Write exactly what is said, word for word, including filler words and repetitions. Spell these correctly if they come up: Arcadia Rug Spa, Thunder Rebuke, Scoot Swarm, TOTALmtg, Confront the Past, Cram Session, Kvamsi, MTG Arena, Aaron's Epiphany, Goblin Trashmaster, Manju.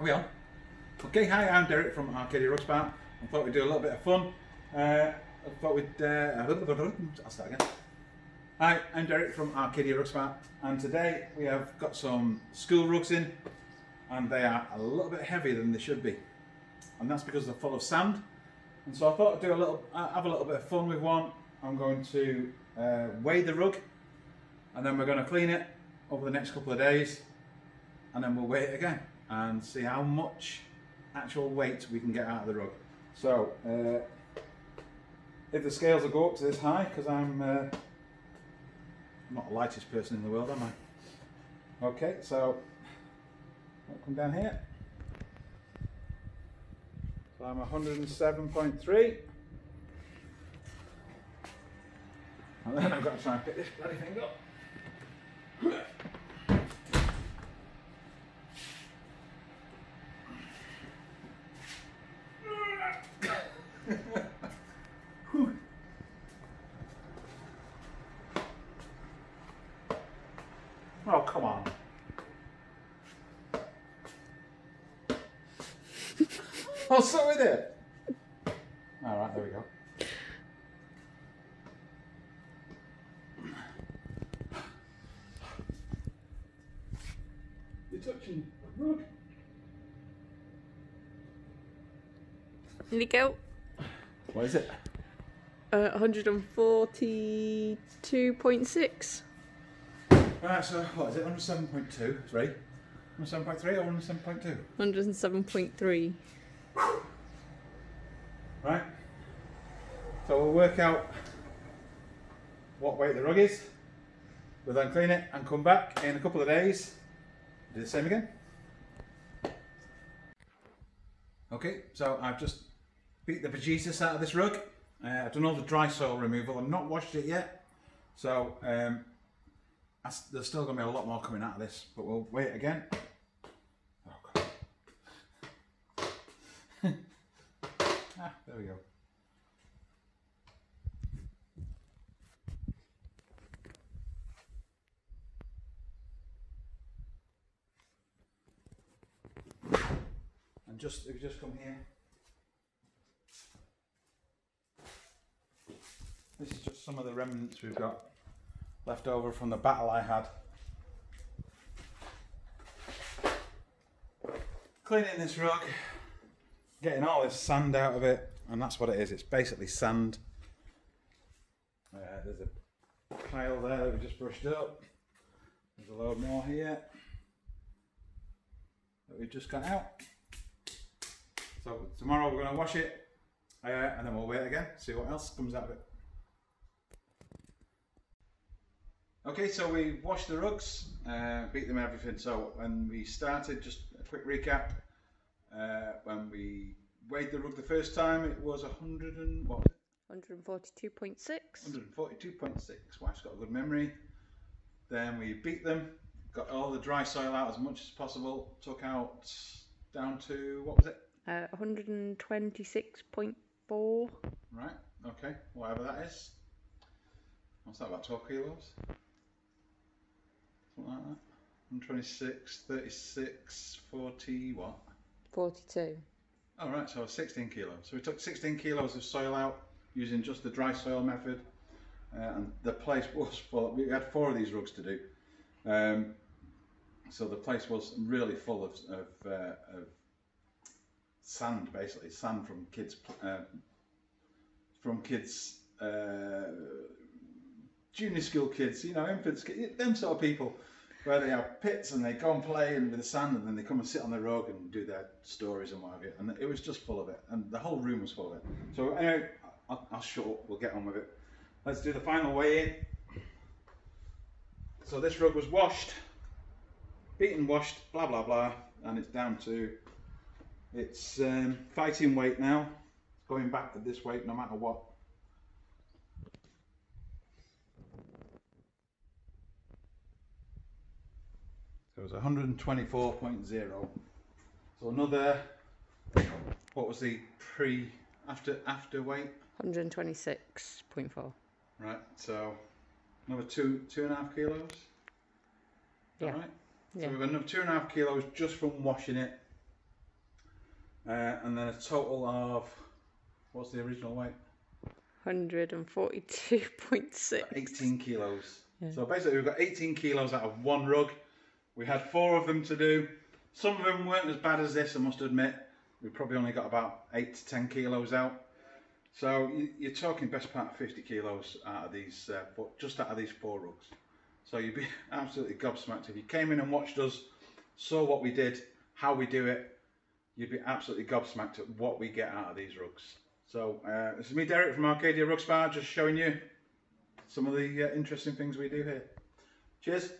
Are we on? Okay, hi, I'm Derek from Arcadia Rug Spa. I thought we'd do a little bit of fun. Uh, I thought we'd... Uh, I'll start again. Hi, I'm Derek from Arcadia Rug Spa, and today we have got some school rugs in, and they are a little bit heavier than they should be, and that's because they're full of sand. And so I thought I'd do a little, have a little bit of fun with one. I'm going to uh, weigh the rug, and then we're going to clean it over the next couple of days, and then we'll weigh it again and see how much actual weight we can get out of the rug. So uh, if the scales will go up to this high, because I'm, uh, I'm not the lightest person in the world, am I? Okay, so I'll come down here. So I'm one oh seven point three. And then I've got to try and pick this bloody thing up. Oh, come on. I'll sit with it. All right, there we go. Touching the rug. Nico. What is it? Uh, one forty-two point six. Alright, so what is it? one oh seven point two, three? one oh seven point three or one oh seven point two? one oh seven point three. Right. So we'll work out what weight the rug is. We'll then clean it and come back in a couple of days. Do the same again. Okay, so I've just beat the bejesus out of this rug. Uh, I've done all the dry sole removal. I've not washed it yet, so um, I, there's still going to be a lot more coming out of this. But we'll wait again. Oh, God. Ah, there we go. Just, if you just come here, this is just some of the remnants we've got left over from the battle I had. Cleaning this rug, getting all this sand out of it, and that's what it is, it's basically sand. Uh, there's a pile there that we just brushed up, there's a load more here that we've just got out. So tomorrow we're going to wash it, uh, and then we'll weigh it again, see what else comes out of it. Okay, so we washed the rugs, uh, beat them and everything. So when we started, just a quick recap, uh, when we weighed the rug the first time, it was one hundred and what was it? one forty-two point six. one forty-two point six, wife's got a good memory. Then we beat them, got all the dry soil out as much as possible, took out down to, what was it? Uh, one twenty-six point four. Right, okay, whatever that is. What's that, about twelve kilos? Something like that. one twenty-six, thirty-six, forty, what? forty-two. Oh, right, so sixteen kilos. So we took sixteen kilos of soil out using just the dry soil method. Uh, and the place was full. We had four of these rugs to do. Um, so the place was really full of, of, uh, of sand, basically sand from kids uh, from kids uh, junior school kids, you know, infants, kids, them sort of people, where they have pits and they go and play and with the sand, and then they come and sit on the rug and do their stories and what have you. And it was just full of it, and the whole room was full of it. So anyway, I'll, I'll shut up, we'll get on with it. Let's do the final weigh in. So this rug was washed, beaten, washed, blah blah blah, and it's down to It's um, fighting weight now. It's going back at this weight no matter what. So it was one twenty-four point zero. So another, what was the pre, after, after weight? one twenty-six point four. Right, so another two, two and a half kilos. Is yeah. That right? Yeah. So we've got another two and a half kilos just from washing it. uh, and then a total of, what's the original weight? one hundred forty-two point six. eighteen kilos. Yeah. So basically we've got eighteen kilos out of one rug. We had four of them to do. Some of them weren't as bad as this, I must admit. We probably only got about eight to ten kilos out. So you're talking best part of fifty kilos out of these, uh, just out of these four rugs. So you'd be absolutely gobsmacked. If you came in and watched us, saw what we did, how we do it, you'd be absolutely gobsmacked at what we get out of these rugs. So uh, this is me, Derek, from Arcadia Rug Spa, just showing you some of the uh, interesting things we do here. Cheers.